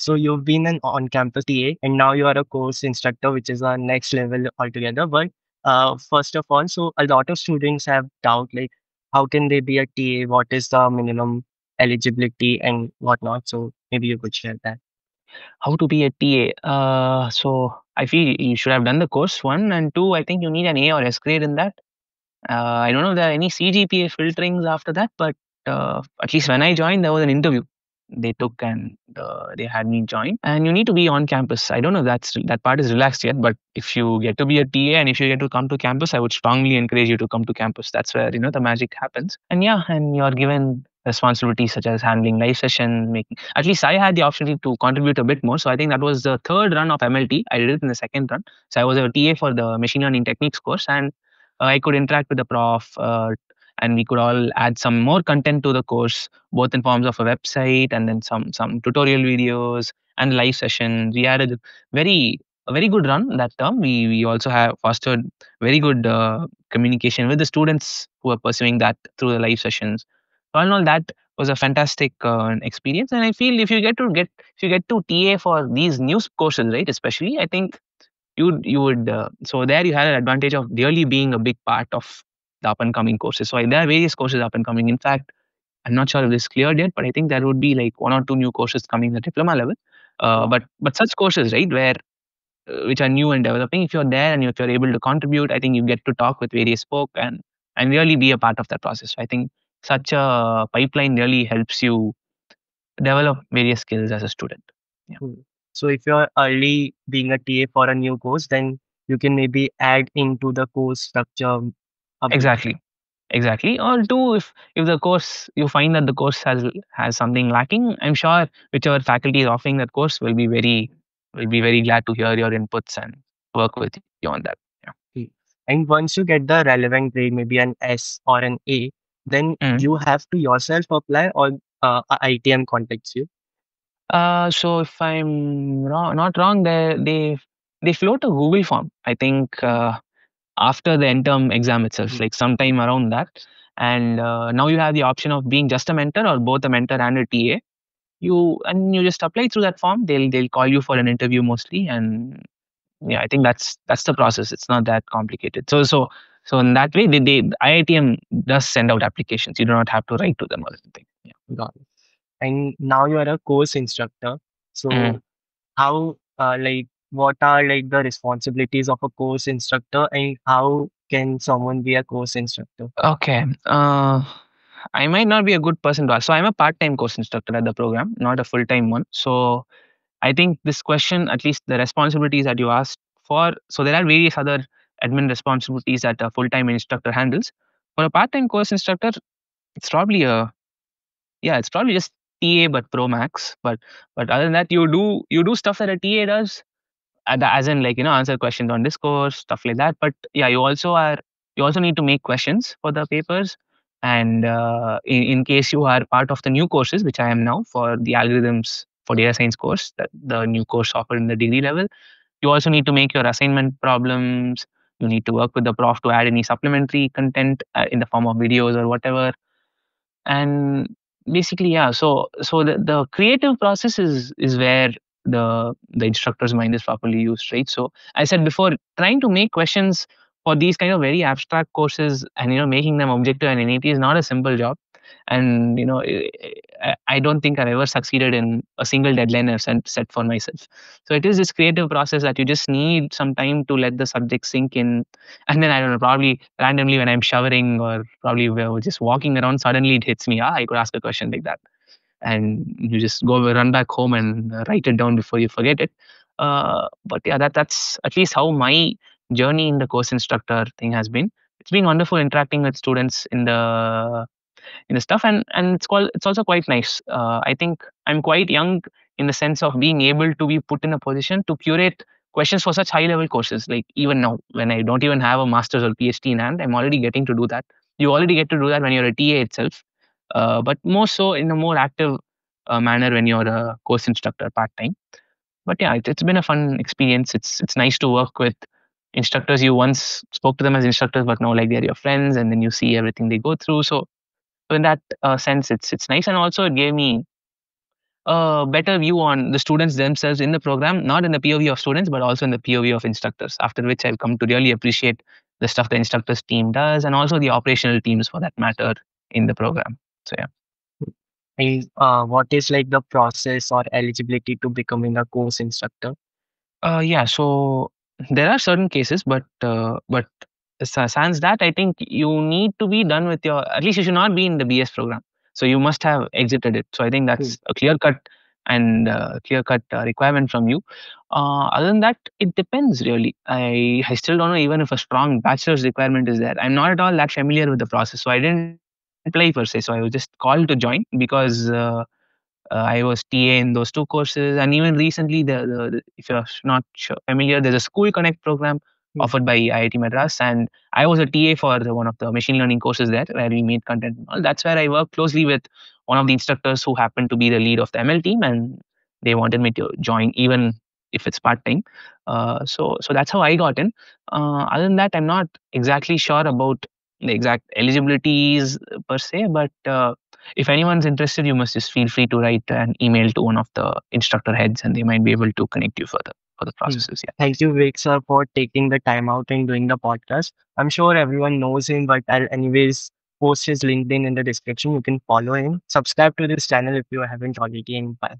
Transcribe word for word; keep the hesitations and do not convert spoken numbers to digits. So you've been an on-campus T A and now you are a course instructor, which is our next level altogether. But uh, first of all, so a lot of students have doubt, like how can they be a T A? What is the minimum eligibility and whatnot? So maybe you could share that. How to be a T A? Uh, so I feel you should have done the course one, and two, I think you need an A or S grade in that. Uh, I don't know if there are any C G P A filterings after that, but uh, at least when I joined, there was an interview they took and uh, they had me join. And you need to be on campus. I don't know if that's, that part is relaxed yet, but if you get to be a T A and if you get to come to campus, I would strongly encourage you to come to campus. That's where, you know, the magic happens. And yeah, and you're given responsibilities such as handling live session, making, at least I had the opportunity to contribute a bit more. So I think that was the third run of M L T. I did it in the second run. So I was a T A for the Machine Learning Techniques course, and uh, I could interact with the prof, uh, and we could all add some more content to the course, both in forms of a website and then some some tutorial videos and live sessions. We had a very a very good run that term. We we also have fostered very good uh, communication with the students who are pursuing that through the live sessions. All in all, that was a fantastic uh, experience, and I feel if you get to get if you get to T A for these new courses, right? Especially, I think you you would uh, so there you had an advantage of really being a big part of the up and coming courses. So there are various courses up and coming. In fact, I'm not sure if this is cleared yet, but I think there would be like one or two new courses coming at the diploma level. Uh, but but such courses, right, where uh, which are new and developing, if you're there and if you're able to contribute, I think you get to talk with various folk and and really be a part of that process. So I think such a pipeline really helps you develop various skills as a student. Yeah. So if you're early being a T A for a new course, then you can maybe add into the course structure. Exactly. Exactly. Or two, if, if the course, you find that the course has has something lacking, I'm sure whichever faculty is offering that course will be very, will be very glad to hear your inputs and work with you on that. Yeah. And once you get the relevant grade, maybe an S or an A, then mm. you have to yourself apply, or uh, I T M contacts you? Uh, so if I'm wrong, not wrong, they, they they float a Google form, I think, uh, after the end term exam itself, mm. like sometime around that. And uh, now you have the option of being just a mentor or both a mentor and a T A. You and you just apply through that form. They'll they'll call you for an interview mostly, and yeah, I think that's that's the process. It's not that complicated. So so. So in that way, they, they I I T M does send out applications. You do not have to write to them or anything. Yeah. Got it. And now you are a course instructor. So mm. how, uh, like, what are like the responsibilities of a course instructor, and how can someone be a course instructor? Okay. Uh, I might not be a good person to ask. So I'm a part-time course instructor at the program, not a full-time one. So I think this question, at least the responsibilities that you asked for, so there are various other admin responsibilities that a full-time instructor handles. For a part-time course instructor, it's probably a, yeah, it's probably just T A but Pro Max. But but other than that, you do you do stuff that a T A does, as in like, you know, answer questions on Discourse, stuff like that. But yeah, you also are you also need to make questions for the papers. And uh, in, in case you are part of the new courses, which I am now for the algorithms for data science course, that the new course offered in the degree level, you also need to make your assignment problems. You need to work with the prof to add any supplementary content uh, in the form of videos or whatever. And basically, yeah, so so the, the creative process is is where the the instructor's mind is properly used, right? So I said before, trying to make questions for these kind of very abstract courses and, you know, making them objective and innate is not a simple job. And, you know, I don't think I've ever succeeded in a single deadline I've set for myself. So it is this creative process that you just need some time to let the subject sink in. And then, I don't know, probably randomly when I'm showering or probably just walking around, suddenly it hits me, ah, I could ask a question like that. And you just go run back home and write it down before you forget it. Uh, but yeah, that that's at least how my journey in the course instructor thing has been. It's been wonderful interacting with students in the in the stuff, and and it's called it's also quite nice. uh, I think I'm quite young in the sense of being able to be put in a position to curate questions for such high level courses. Like even now, when I don't even have a master's or PhD in hand, I'm already getting to do that. You already get to do that when you're a T A itself, uh, but more so in a more active uh, manner when you're a course instructor part time. But yeah, it, it's been a fun experience. It's it's nice to work with instructors. You once spoke to them as instructors, but now like they're your friends, and then you see everything they go through. So So in that uh, sense, it's it's nice, and also it gave me a better view on the students themselves in the program, not in the P O V of students, but also in the P O V of instructors, after which I've come to really appreciate the stuff the instructors team does and also the operational teams for that matter in the program. So, yeah. And uh, what is like the process or eligibility to becoming a course instructor? Uh, yeah, so there are certain cases, but uh, but sans that, I think you need to be done with your, at least you should not be in the B S program. So you must have exited it. So I think that's a clear cut and uh, clear cut uh, requirement from you. Uh, other than that, it depends really. I, I still don't know even if a strong bachelor's requirement is there. I'm not at all that familiar with the process. So I didn't apply per se. So I was just called to join because uh, uh, I was T A in those two courses. And even recently, the, the, the if you're not sure, familiar, there's a School Connect program offered by I I T Madras, and I was a T A for one of the machine learning courses there where we made content and all. That's where I worked closely with one of the instructors who happened to be the lead of the M L team, and they wanted me to join even if it's part-time. Uh, so so that's how I got in. Uh, other than that, I'm not exactly sure about the exact eligibilities per se, but uh, if anyone's interested, you must just feel free to write an email to one of the instructor heads and they might be able to connect you further. For the processes, yeah. Thank you, Vivek sir, for taking the time out and doing the podcast. I'm sure everyone knows him, but I'll anyways post his LinkedIn in the description. You can follow him. Subscribe to this channel if you haven't already. And bye.